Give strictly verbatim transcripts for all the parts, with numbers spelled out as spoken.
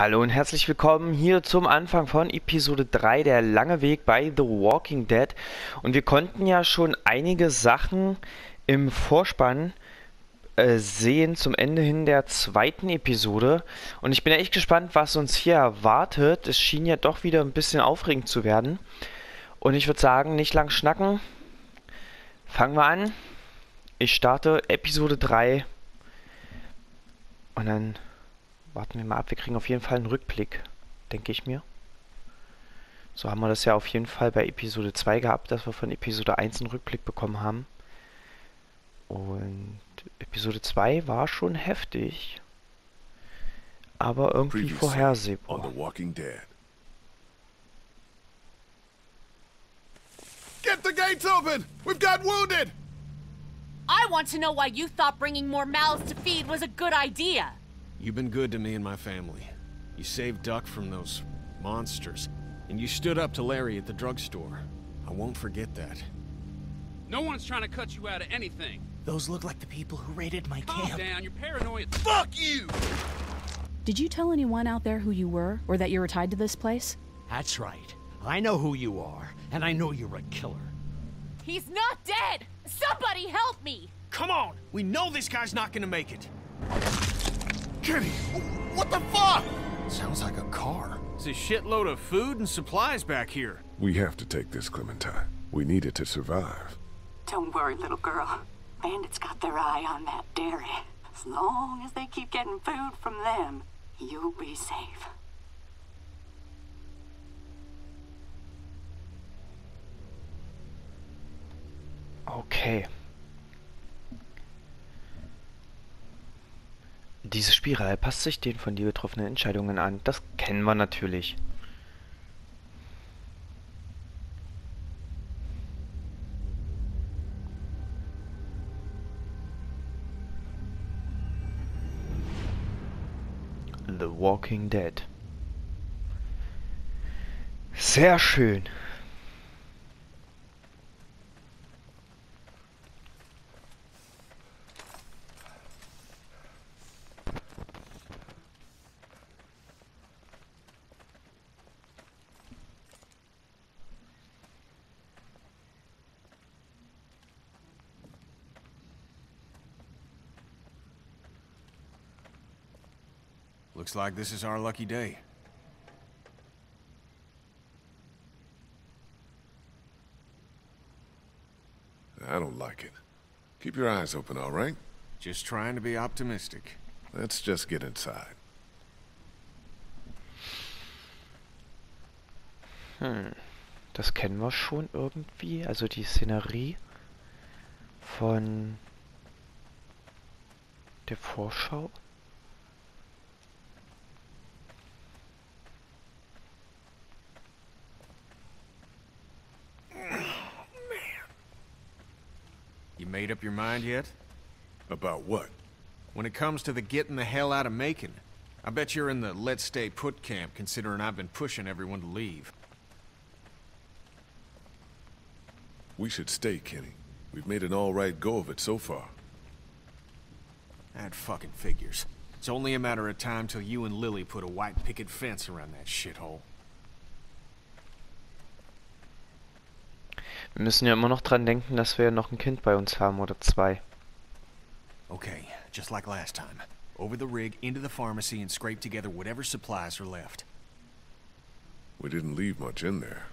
Hallo und herzlich willkommen hier zum Anfang von Episode drei, der lange Weg bei The Walking Dead. Und wir konnten ja schon einige Sachen im Vorspann äh, sehen zum Ende hin der zweiten Episode. Und ich bin ja echt gespannt, was uns hier erwartet. Es schien ja doch wieder ein bisschen aufregend zu werden. Und ich würde sagen, nicht lang schnacken. Fangen wir an. Ich starte Episode drei. Und dann warten wir mal ab, wir kriegen auf jeden Fall einen Rückblick, denke ich mir. So haben wir das ja auf jeden Fall bei Episode zwei gehabt, dass wir von Episode eins einen Rückblick bekommen haben. Und Episode zwei war schon heftig, aber irgendwie vorhersehbar. Get the gates open! We've got wounded! I want to know why you thought bringing more mouths to feed was a good idea. You've been good to me and my family. You saved Duck from those monsters, and you stood up to Larry at the drugstore. I won't forget that. No one's trying to cut you out of anything. Those look like the people who raided my Calm camp. Calm down, you're paranoid. Fuck you! Did you tell anyone out there who you were, or that you were tied to this place? That's right. I know who you are, and I know you're a killer. He's not dead! Somebody help me! Come on! We know this guy's not gonna make it. Kenny, what the fuck? Sounds like a car. It's a shitload of food and supplies back here. We have to take this, Clementine. We need it to survive. Don't worry, little girl. Bandits got their eye on that dairy. As long as they keep getting food from them, you'll be safe. Okay. Diese Spirale passt sich den von dir getroffenen Entscheidungen an. Das kennen wir natürlich. The Walking Dead. Sehr schön. Looks like this is our lucky day. I don't like it. Keep your eyes open, all right? Just trying to be optimistic. Let's just get inside. Hm, das kennen wir schon irgendwie. Also die Szenerie von der Vorschau. Made up your mind yet? About what? When it comes to the getting the hell out of Macon, I bet you're in the let's stay put camp, considering I've been pushing everyone to leave. We should stay, Kenny. We've made an all right go of it so far. That fucking figures. It's only a matter of time till you and Lily put a white picket fence around that shithole. Wir müssen ja immer noch dran denken, dass wir ja noch ein Kind bei uns haben oder zwei. Okay, just like last time. Over the rig, into the pharmacy and scrape together whatever supplies are left. We didn't leave much in there.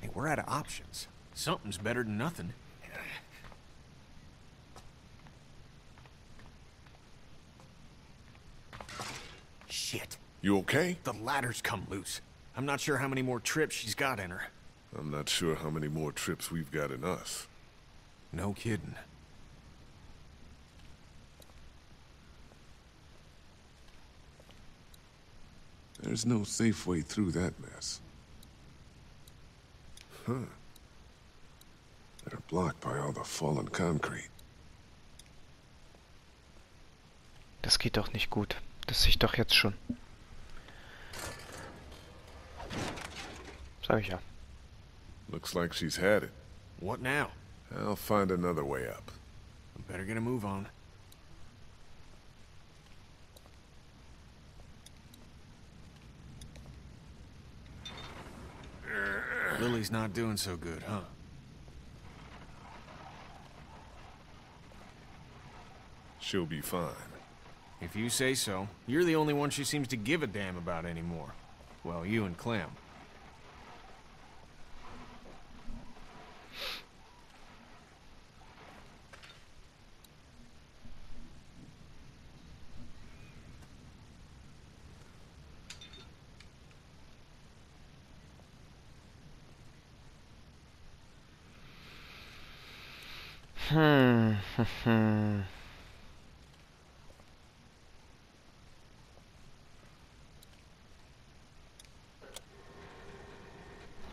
Hey, we're out of options. Something's better than nothing. Shit. You okay? The ladder's come loose. I'm not sure how many more trips she's got in her. I'm not sure how many more trips we've got in us. No kidding. There's no safe way through that mess. Huh. They're blocked by all the fallen concrete. Das geht doch nicht gut. Das sehe ich doch jetzt schon. Sag ich ja. Looks like she's had it. What now? I'll find another way up. I'm better get a move on. He's not doing so good, huh? She'll be fine. If you say so. You're the only one she seems to give a damn about anymore. Well, you and Clem. Hmm. Hmm.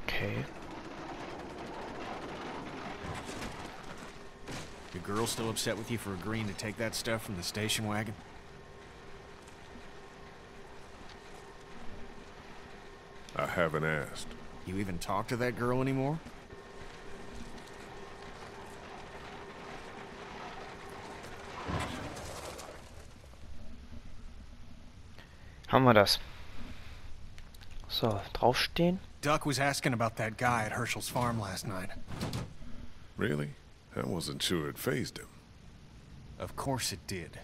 Okay. The girl's still upset with you for agreeing to take that stuff from the station wagon? I haven't asked. You even talk to that girl anymore? Haben wir das. So, draufstehen. Duck was asking about that guy at Herschel's farm last night. Really? I wasn't sure it phased him. Of course it did.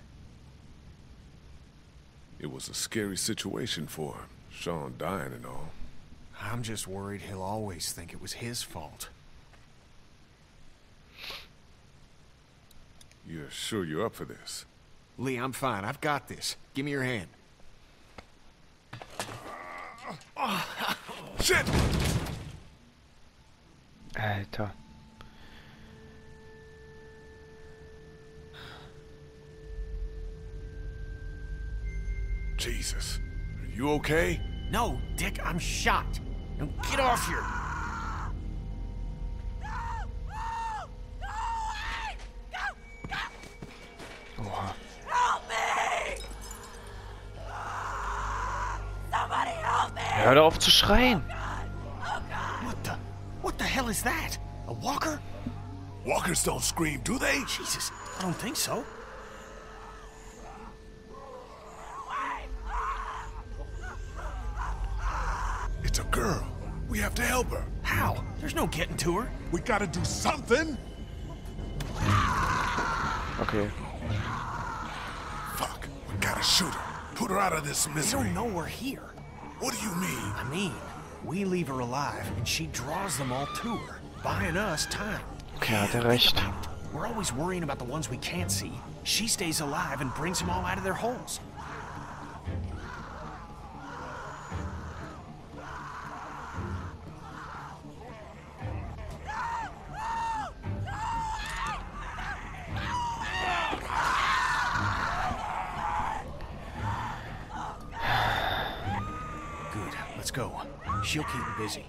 It was a scary situation for him, Sean dying and all. I'm just worried he'll always think it was his fault. You're sure you're up for this? Lee, I'm fine. I've got this. Give me your hand. Shit! Alter. Jesus. Are you okay? No, Dick, I'm shot. Now get off here. Hör auf zu schreien. What the? What the hell is that? A walker? Walkers don't scream, do they? Jesus, I don't think so. It's a girl. We have to help her. How? There's no getting to her. We gotta do something. Okay. Fuck. We gotta shoot her. Put her out of this misery. They don't know we're here. What do you mean? I mean, we leave her alive, and she draws them all to her, buying us time. Okay, hat er recht. We're always worrying about the ones we can't see. She stays alive and brings them all out of their holes. She'll keep him busy.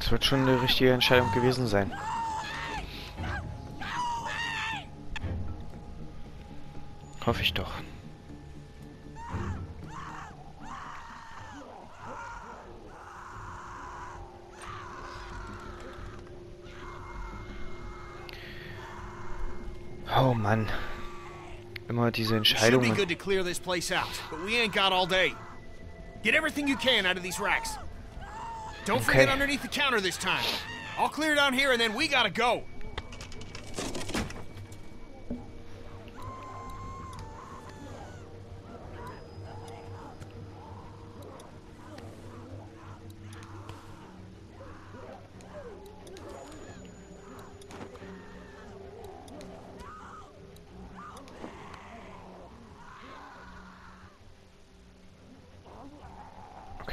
Es wird schon eine richtige Entscheidung gewesen sein. Hoffe ich doch. Oh Mann. Immer diese Entscheidungen. Should be good to clear this place out, but we ain't got all day. Get everything you can out of these racks. Don't forget underneath the counter this time. I'll clear down here and then we gotta go.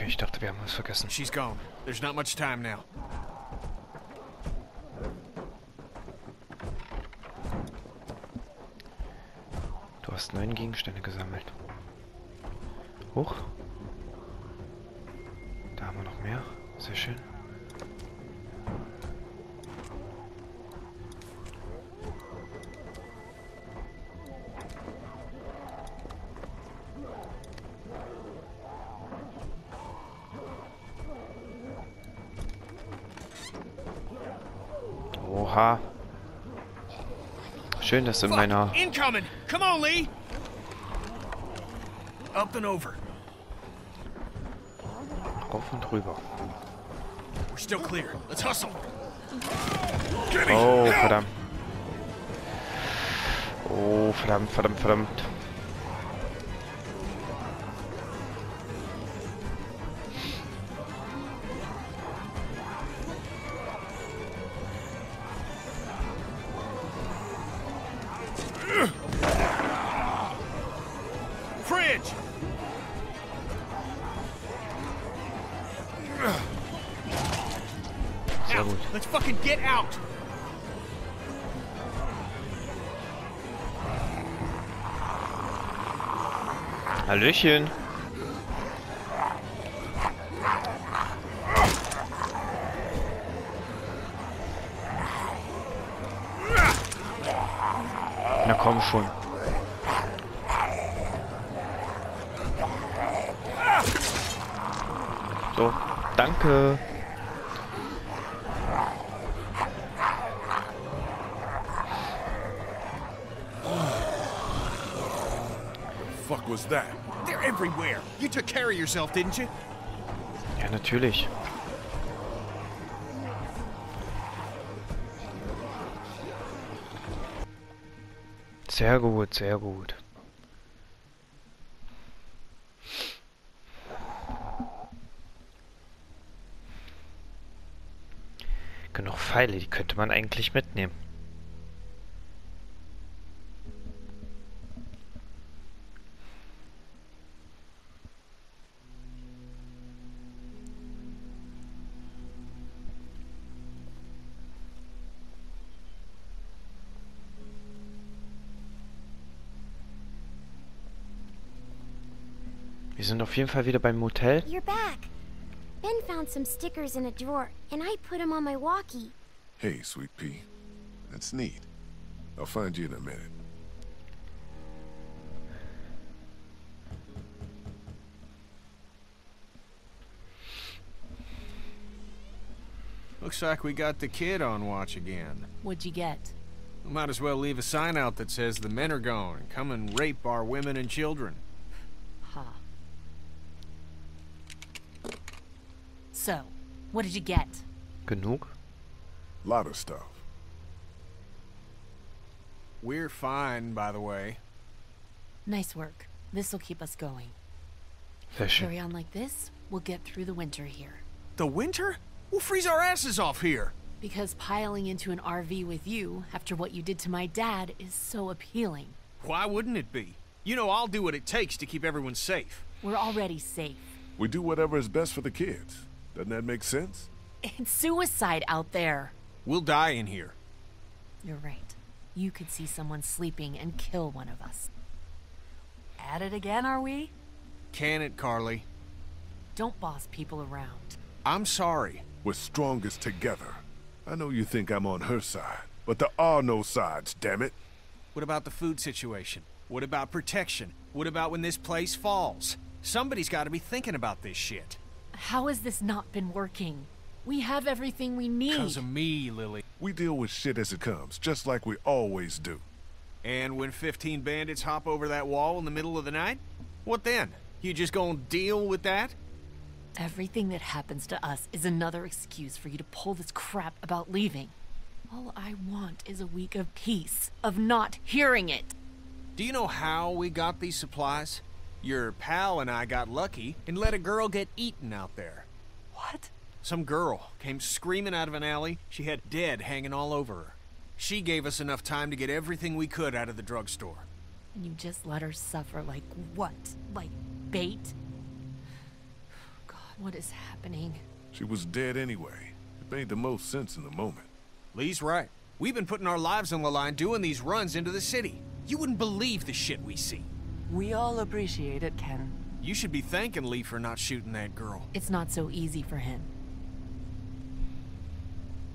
Ich dachte, wir haben was vergessen. She's gone. There's not much time now. Du hast neun Gegenstände gesammelt. Hoch. Da haben wir noch mehr. Sehr schön. Oha. Schön, dass in meiner Up and over. Auf und drüber. We're still clear. Let's hustle. Jimmy, oh, no! Verdammt. Oh, verdammt, verdammt, verdammt. Let's fucking get out. Hallöchen. Na komm schon. So, danke. Was that? They're everywhere. You took care of yourself, didn't you? Ja, natürlich. Sehr gut, sehr gut. Genug Pfeile, die könnte man eigentlich mitnehmen. Wir sind auf jeden Fall wieder beim Motel. You're back. Ben found some stickers in a drawer, and I put them on my walkie. Hey, sweet pea. That's neat. I'll find you in a minute. Looks like we got the kid on watch again. What'd you get? We might as well leave a sign out that says the men are gone. Come and rape our women and children. Ha. Huh. So, what did you get? Genug? Lot of stuff. We're fine, by the way. Nice work. This'll keep us going. Fishing. Carry on like this, we'll get through the winter here. The winter? We'll freeze our asses off here! Because piling into an R V with you, after what you did to my dad, is so appealing. Why wouldn't it be? You know I'll do what it takes to keep everyone safe. We're already safe. We do whatever is best for the kids. Doesn't that make sense? It's suicide out there. We'll die in here. You're right. You could see someone sleeping and kill one of us. At it again, are we? Can it, Carly? Don't boss people around. I'm sorry. We're strongest together. I know you think I'm on her side, but there are no sides, damn it. What about the food situation? What about protection? What about when this place falls? Somebody's got to be thinking about this shit. How has this not been working? We have everything we need. Because of me, Lily. We deal with shit as it comes, just like we always do. And when fifteen bandits hop over that wall in the middle of the night? What then? You just gonna deal with that? Everything that happens to us is another excuse for you to pull this crap about leaving. All I want is a week of peace, of not hearing it. Do you know how we got these supplies? Your pal and I got lucky and let a girl get eaten out there. What? Some girl came screaming out of an alley. She had dead hanging all over her. She gave us enough time to get everything we could out of the drugstore. And you just let her suffer like what? Like bait? God, what is happening? She was dead anyway. It made the most sense in the moment. Lee's right. We've been putting our lives on the line doing these runs into the city. You wouldn't believe the shit we see. We all appreciate it, Ken. You should be thanking Lee for not shooting that girl. It's not so easy for him.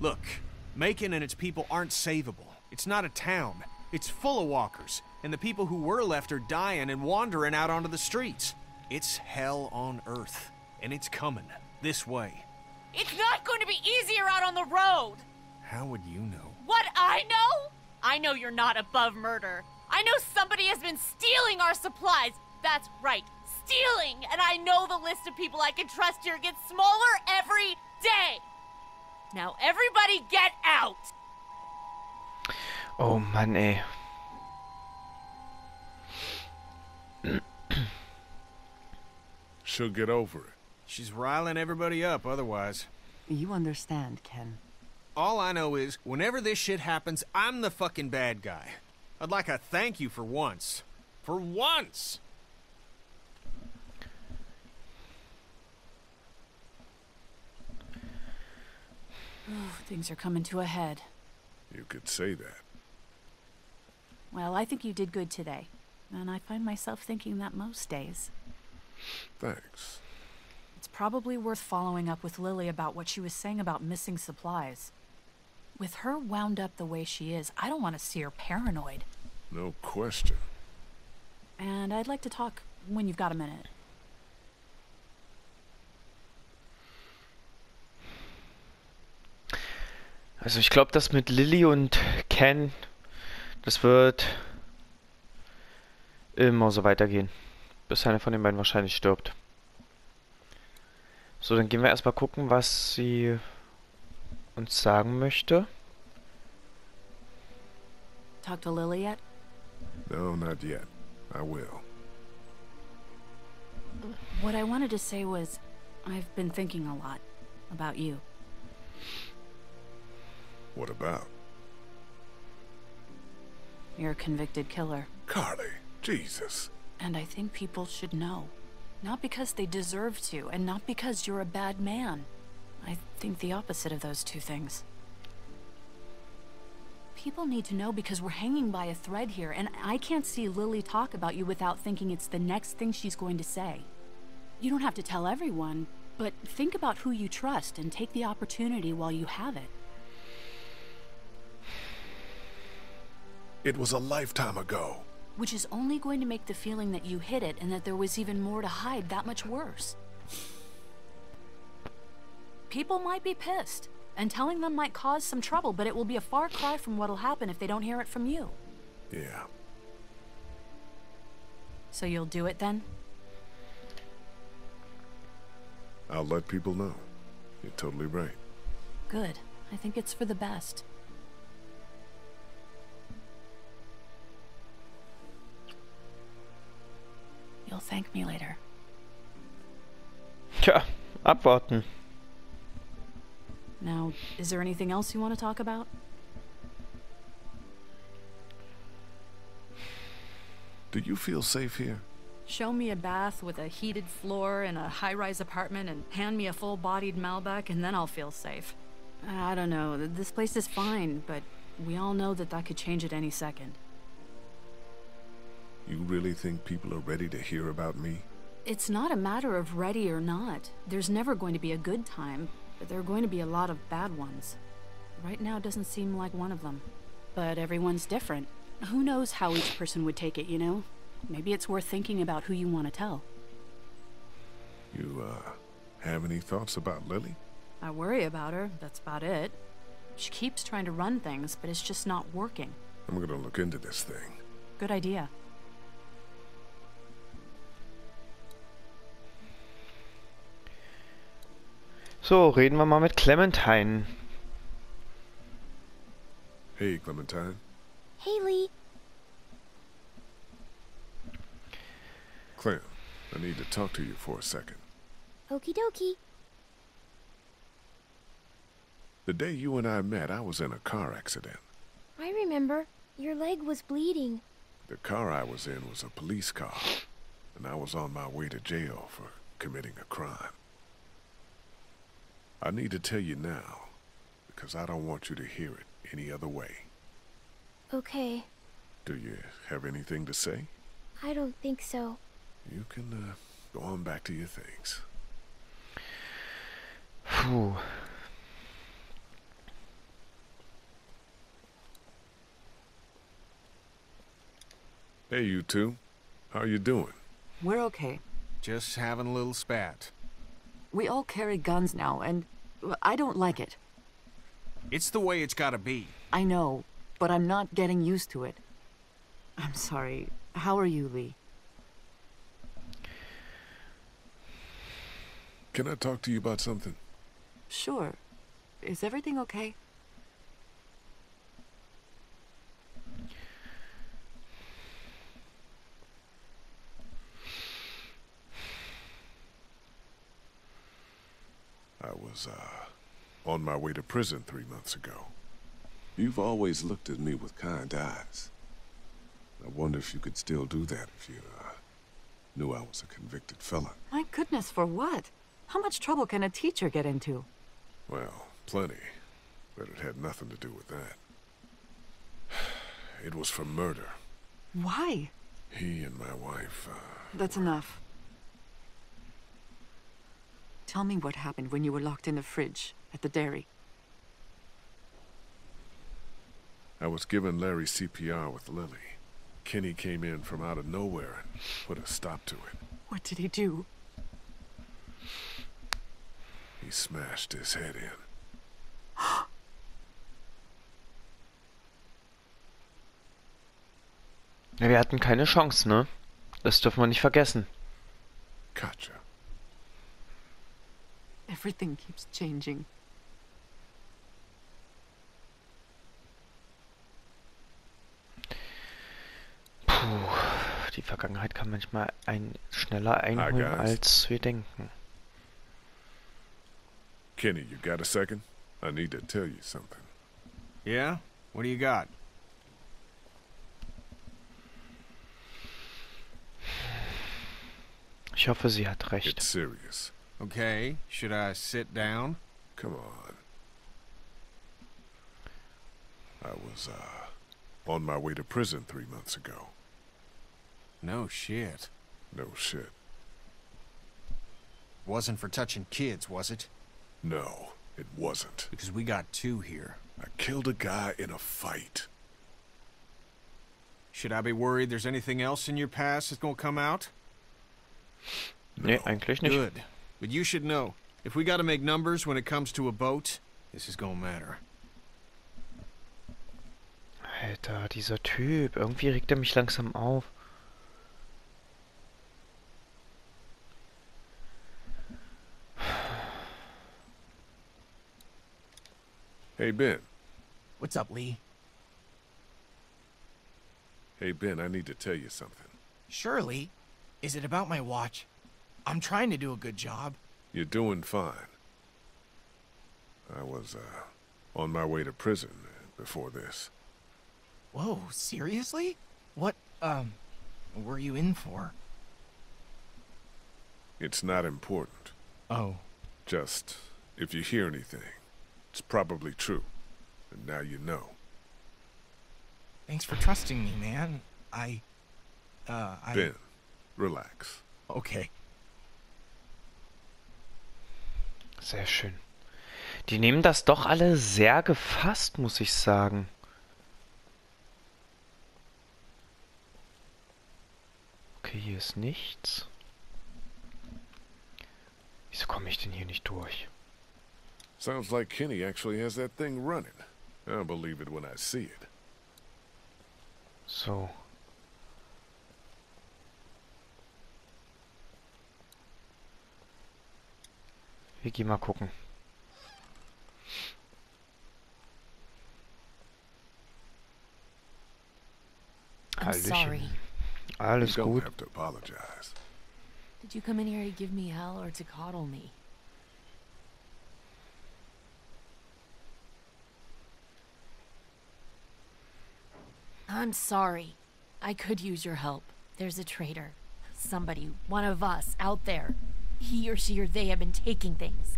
Look, Macon and its people aren't savable. It's not a town. It's full of walkers, and the people who were left are dying and wandering out onto the streets. It's hell on earth, and it's coming this way. It's not going to be easier out on the road! How would you know? What I know? I know you're not above murder. I know somebody has been stealing our supplies. That's right, stealing, and I know the list of people I can trust here gets smaller every day. Now everybody get out. Oh Mann, ey. She'll get over it. She's riling everybody up otherwise. You understand, Ken. All I know is, whenever this shit happens, I'm the fucking bad guy. I'd like a thank you for once. For once! Oh, things are coming to a head. You could say that. Well, I think you did good today. And I find myself thinking that most days. Thanks. It's probably worth following up with Lily about what she was saying about missing supplies. With her wound up the way she is, I don't want to see her paranoid. No question. And I'd like to talk when you've got a minute. Also ich glaube, das mit Lily und Ken, das wird immer so weitergehen. Bis einer von den beiden wahrscheinlich stirbt. So, dann gehen wir erstmal gucken, was sie uns sagen möchte. Talk to Lily yet? No, not yet. I will. What I wanted to say was, I've been thinking a lot about you. What about? You're a convicted killer. Carly, Jesus. And I think people should know. Not because they deserve to, and not because you're a bad man. I think the opposite of those two things. People need to know because we're hanging by a thread here, and I can't see Lily talk about you without thinking it's the next thing she's going to say. You don't have to tell everyone, but think about who you trust and take the opportunity while you have it. It was a lifetime ago. Which is only going to make the feeling that you hid it and that there was even more to hide that much worse. People might be pissed, and telling them might cause some trouble, but it will be a far cry from what'll happen if they don't hear it from you. Yeah. So you'll do it then? I'll let people know. You're totally right. Good. I think it's for the best. You'll thank me later. Tja, abwarten. Now, is there anything else you want to talk about? Do you feel safe here? Show me a bath with a heated floor in a high-rise apartment and hand me a full-bodied Malbec and then I'll feel safe. I don't know, this place is fine, but we all know that that could change at any second. You really think people are ready to hear about me? It's not a matter of ready or not. There's never going to be a good time, but there are going to be a lot of bad ones. Right now doesn't seem like one of them. But everyone's different. Who knows how each person would take it, you know? Maybe it's worth thinking about who you want to tell. You, uh, have any thoughts about Lily? I worry about her, that's about it. She keeps trying to run things, but it's just not working. I'm gonna look into this thing. Good idea. So, reden wir mal mit Clementine. Hey, Clementine. Hey, Lee. Clem, I need to talk to you for a second. Okie dokie. The day you and I met, I was in a car accident. I remember. Your leg was bleeding. The car I was in was a police car, and I was on my way to jail for committing a crime. I need to tell you now, because I don't want you to hear it any other way. Okay. Do you have anything to say? I don't think so. You can uh, go on back to your things. Puh. Hey, you two. How are you doing? We're okay. Just having a little spat. We all carry guns now, and... I don't like it. It's the way it's gotta be. I know, but I'm not getting used to it. I'm sorry. How are you, Lee? Can I talk to you about something? Sure. Is everything okay? I was, uh, on my way to prison three months ago. You've always looked at me with kind eyes. I wonder if you could still do that if you, uh, knew I was a convicted felon. My goodness, for what? How much trouble can a teacher get into? Well, plenty. But it had nothing to do with that. It was for murder. Why? He and my wife, uh... That's enough. Tell me what happened when you were locked in the fridge at the dairy. I was giving Larry C P R with Lily. Kenny came in from out of nowhere and put a stop to it. What did he do? He smashed his head in. Ja, wir hatten keine Chance, ne? Das dürfen wir nicht vergessen. Gotcha. Everything keeps changing. Die Vergangenheit kann manchmal ein schneller einholen, als wir denken. Kenny, you got a second? I need to tell you something. Yeah? What do you got? Ich hoffe, sie hat recht. It's serious. Okay, should I sit down? Come on. I was, uh, on my way to prison three months ago. No shit. No shit. Wasn't for touching kids, was it? No, it wasn't. Because we got two here. I killed a guy in a fight. Should I be worried there's anything else in your past that's gonna come out? No. Nee, eigentlich nicht. Good. But you should know, if we gotta make numbers when it comes to a boat, this is gonna matter. Alter, dieser Typ. Irgendwie regt er mich langsam auf. Hey, Ben. What's up, Lee? Hey, Ben, I need to tell you something. Sure, Lee. Is it about my watch? I'm trying to do a good job. You're doing fine. I was, uh, on my way to prison before this. Whoa, seriously? What, um, were you in for? It's not important. Oh. Just, if you hear anything. It's probably true, and now you know. Thanks for trusting me, man. I, uh, I... Ben, relax. Okay. Sehr schön. Die nehmen das doch alle sehr gefasst, muss ich sagen. Okay, hier ist nichts. Wieso komme ich denn hier nicht durch? Sounds like Kenny actually has that thing running. I'll believe it when I see it. So. Wir gehen mal gucken. I'm sorry. Alles gut. You don't have to apologize. Did you come in here to give me hell or to coddle me? I'm sorry. I could use your help. There's a traitor. Somebody, one of us, out there. He or she or they have been taking things.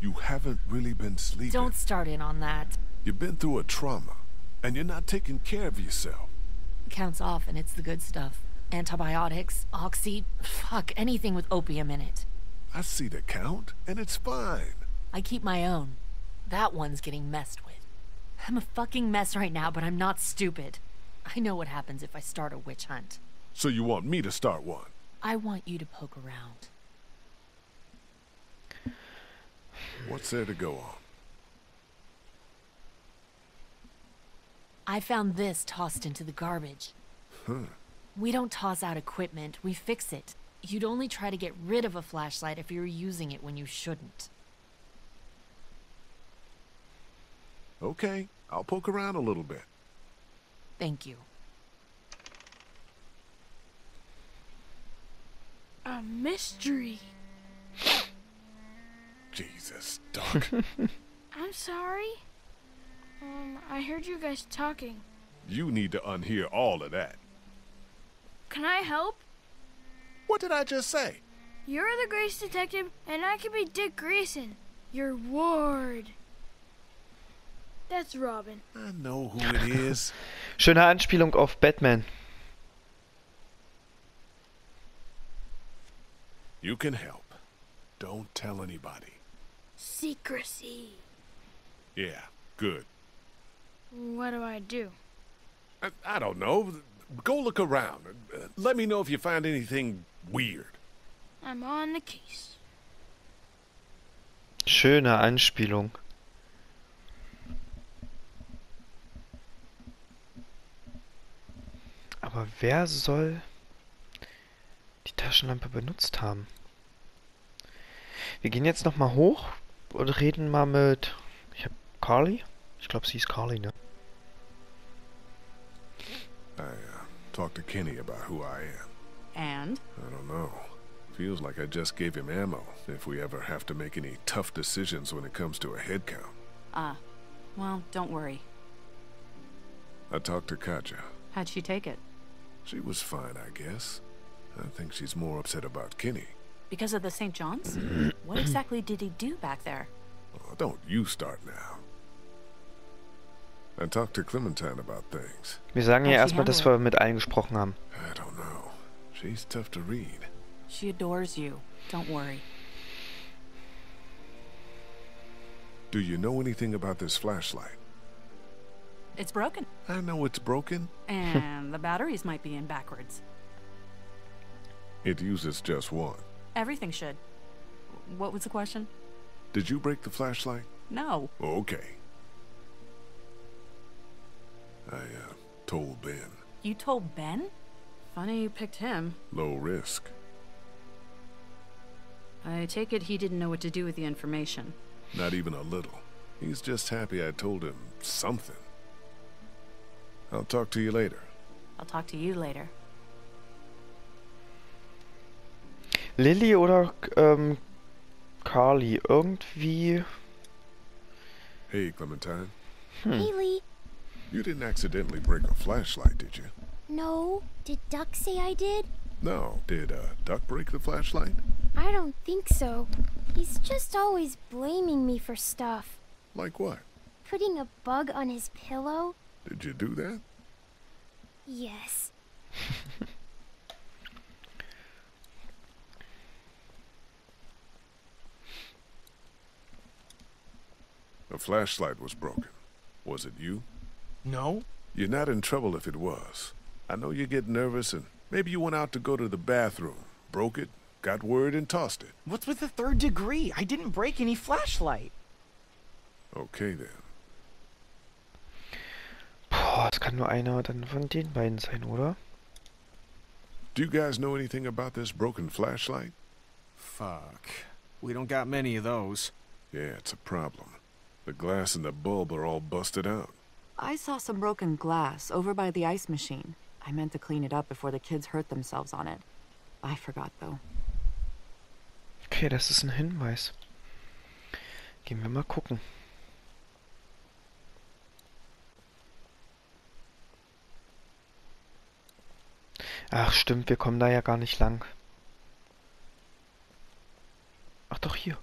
You haven't really been sleeping. Don't start in on that. You've been through a trauma, and you're not taking care of yourself. It counts off, and it's the good stuff. Antibiotics, oxy, fuck, anything with opium in it. I see the count, and it's fine. I keep my own. That one's getting messed with. I'm a fucking mess right now, but I'm not stupid. I know what happens if I start a witch hunt. So you want me to start one? I want you to poke around. What's there to go on? I found this tossed into the garbage. Huh. We don't toss out equipment, we fix it. You'd only try to get rid of a flashlight if you were using it when you shouldn't. Okay, I'll poke around a little bit. Thank you. A mystery. Jesus, Doc. I'm sorry. Um, I heard you guys talking. You need to unhear all of that. Can I help? What did I just say? You're the Grace detective, and I could be Dick Grayson, your ward. That's Robin. I know who it is. Schöne Anspielung auf Batman. You can help. Don't tell anybody. Secrecy. Yeah, good. What do I do? I, I don't know. Go look around. Let me know if you find anything weird. I'm on the case. Schöne Anspielung. Aber wer soll die Taschenlampe benutzt haben? Wir gehen jetzt nochmal hoch und reden mal mit... Ich hab Carly? Ich glaube, sie ist Carly, ne? I uh, talked to Kenny about who I am. And? I don't know. Feels like I just gave him ammo if we ever have to make any tough decisions when it comes to a head count. Ah. Uh, well, don't worry. I talked to Katja. How'd she take it? She was fine, I guess. I think she's more upset about Kenny. Because of the Saint John's? What exactly did he do back there? Oh, don't you start now. I talked to Clementine about things. Wir sagen ja erstmal, dass wir mit allen gesprochen haben. I don't know. She's tough to read. She adores you. Don't worry. Do you know anything about this flashlight? It's broken. I know it's broken. And the batteries might be in backwards. It uses just one. Everything should. What was the question? Did you break the flashlight? No. Okay. I, uh, told Ben. You told Ben? Funny you picked him. Low risk. I take it he didn't know what to do with the information. Not even a little. He's just happy I told him something. I'll talk to you later. I'll talk to you later. Lily oder ähm, Carly irgendwie. Hey, Clementine. Hm. Hey, Lee. You didn't accidentally break a flashlight, did you? No. Did Duck say I did? No. Did uh, Duck break the flashlight? I don't think so. He's just always blaming me for stuff. Like what? Putting a bug on his pillow. Did you do that? Yes. The flashlight was broken. Was it you? No. You're not in trouble if it was. I know you get nervous and maybe you went out to go to the bathroom, broke it, got word and tossed it. What's with the third degree? I didn't break any flashlight. Okay then. Boah, es kann nur einer dann von den beiden sein, oder? Do you guys know anything about this broken flashlight? Fuck. We don't got many of those. Yeah, it's a problem. The glass and the bulb are all busted out. I saw some broken glass over by the ice machine. I meant to clean it up before the kids hurt themselves on it. I forgot, though. Okay, das ist ein Hinweis. Gehen wir mal gucken. Ach stimmt, wir kommen da ja gar nicht lang. Ach doch, hier.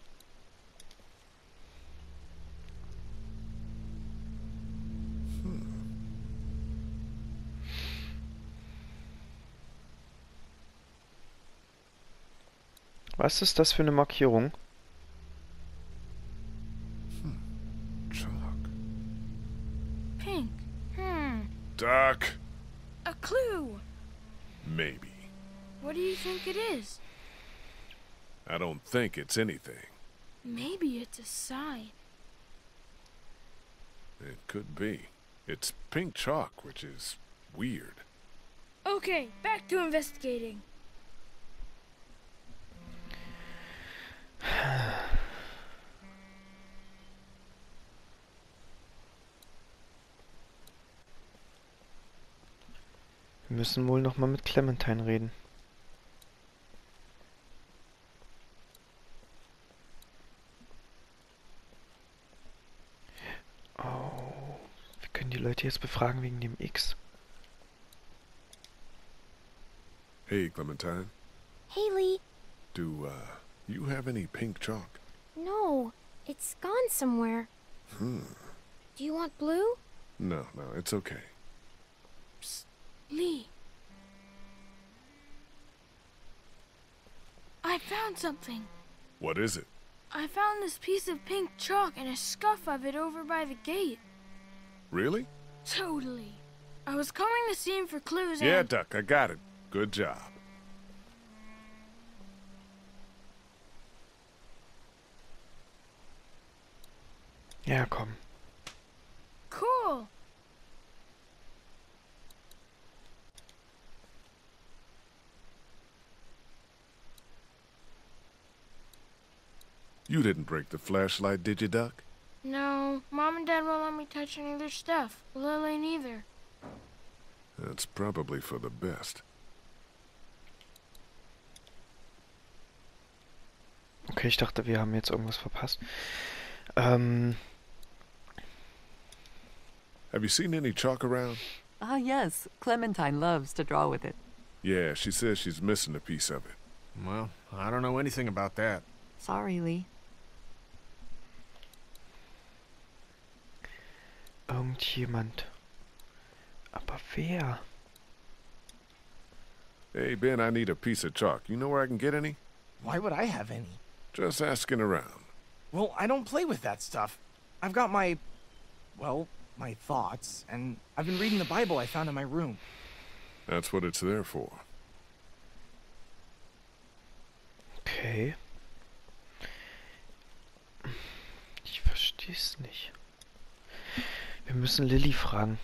Was ist das für eine Markierung? Hm. Chalk. Pink. Hmm. Duck. A clue. Maybe. What do you think it is? I don't think it's anything. Maybe it's a sign. It could be. It's pink chalk, which is weird. Okay, back to investigating. Wir müssen wohl noch mal mit Clementine reden. Oh, wir können die Leute jetzt befragen wegen dem X. Hey, Clementine. Hey, Lee. Do, uh, you have any pink chalk? No, it's gone somewhere. Hmm. Do you want blue? No, no, it's okay. Psst, Lee. I found something. What is it? I found this piece of pink chalk and a scuff of it over by the gate. Really? Totally. I was combing the scene for clues and... Yeah, Duck, I got it. Good job. Ja, komm. Cool. You didn't break the flashlight, did you, Duck? No. Mom and Dad won't let me touch any of their stuff. Lily neither. That's probably for the best. Okay, ich dachte, wir haben jetzt irgendwas verpasst. Um, Have you seen any chalk around? Ah, yes. Clementine loves to draw with it. Yeah, she says she's missing a piece of it. Well, I don't know anything about that. Sorry, Lee. Irgendjemand. Aber wer? Hey, Ben, I need a piece of chalk. You know where I can get any? Why would I have any? Just asking around. Well, I don't play with that stuff. I've got my, well, my thoughts, and I've been reading the Bible I found in my room. That's what it's there for. Okay. Ich versteh's nicht. Wir müssen Lily fragen.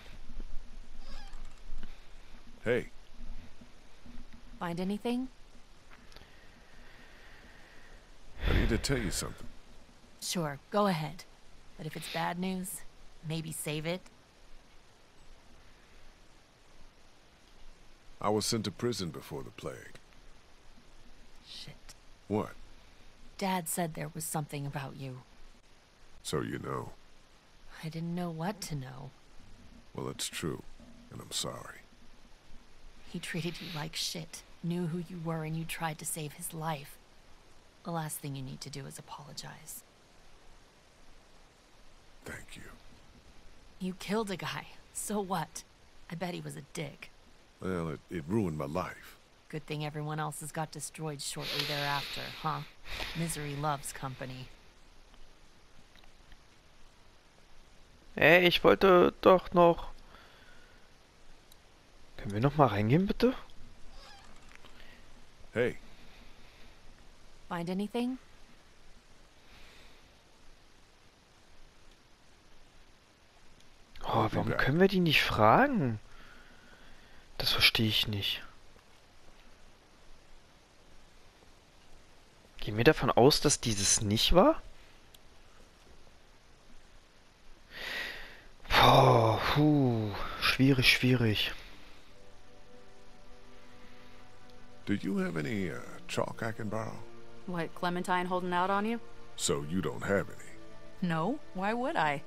Hey. Find anything? I need to tell you something. Sure, go ahead. But if it's bad news, maybe save it. I was sent to prison before the plague. Shit. What? Dad said there was something about you. So you know. I didn't know what to know. Well, it's true, and I'm sorry. He treated you like shit, knew who you were, and you tried to save his life. The last thing you need to do is apologize. Thank you. You killed a guy. So what? I bet he was a dick. Well, it, it ruined my life. Good thing everyone else has got destroyed shortly thereafter, huh? Misery loves company. Hey, ich wollte doch noch... Können wir noch mal reingehen, bitte? Hey. Find anything? Oh, warum können wir die nicht fragen? Das verstehe ich nicht. Gehen wir davon aus, dass dieses nicht war? Oh, puh, schwierig, schwierig. Do you have any uh, chalk I can borrow? What, Clementine holding out on you? So you don't have any? No, why would I?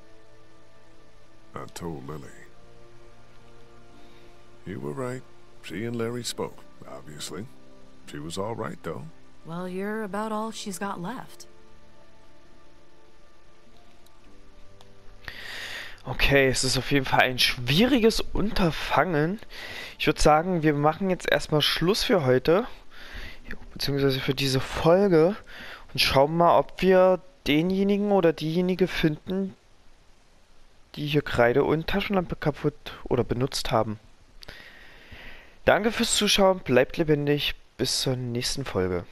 I told Lily. You were right. She and Larry spoke, obviously. She was all right, though. Well, you're about all she's got left. Okay, es ist auf jeden Fall ein schwieriges Unterfangen. Ich würde sagen, wir machen jetzt erstmal Schluss für heute. Beziehungsweise für diese Folge und schauen mal, ob wir denjenigen oder diejenige finden, die hier Kreide und Taschenlampe kaputt oder benutzt haben. Danke fürs Zuschauen, bleibt lebendig, bis zur nächsten Folge.